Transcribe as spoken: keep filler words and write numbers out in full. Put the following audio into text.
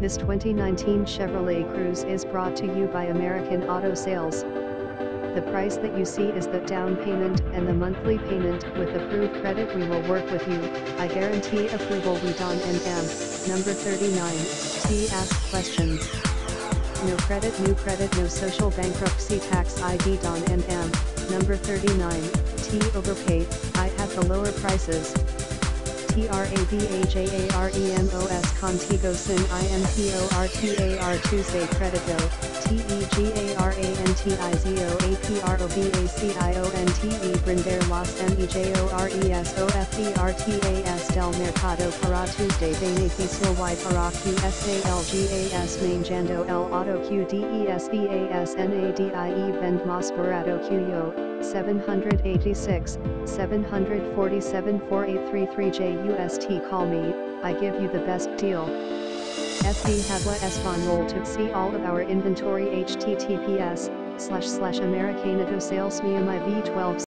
This twenty nineteen Chevrolet Cruze is brought to you by American Auto Sales. The price that you see is the down payment and the monthly payment. With approved credit, we will work with you. I guarantee approval. We Don and Am, number thirty-nine, T. Ask questions. No credit, new credit, no social bankruptcy tax. I D Don and Am, number thirty-nine, T. Overpaid, I have the lower prices. T R A B H A R E M O S Contigo Sin I M P O R T A R Tuesday Credito T E G A R A N T I Z O A P R O B A C I O N T E Brinder Los M E J O R E S O F E R T A S Del Mercado Para Tuesday Beneficio Y Para Q S A L G A S Manjando El Auto Q D E S V A S N A D I E Vend Mas Barato Q Y O seven eight six, seven four seven, four eight three three J U S T Call me, I give you the best deal. S V Habla Espanol. To see all of our inventory H T T P S, slash slash American Auto Sales. Mi V twelve